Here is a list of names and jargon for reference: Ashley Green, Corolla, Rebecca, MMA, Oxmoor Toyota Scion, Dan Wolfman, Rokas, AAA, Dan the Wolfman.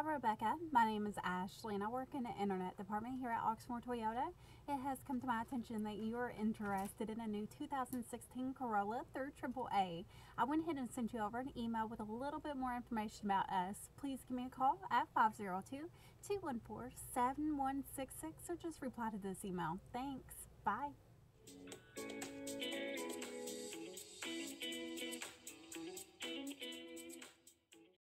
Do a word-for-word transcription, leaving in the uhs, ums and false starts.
Hi Rebecca, my name is Ashley and I work in the internet department here at Oxmoor Toyota. It has come to my attention that you are interested in a new two thousand sixteen Corolla through triple A. I went ahead and sent you over an email with a little bit more information about us. Please give me a call at five zero two, two one four, seven one six six or just reply to this email. Thanks. Bye.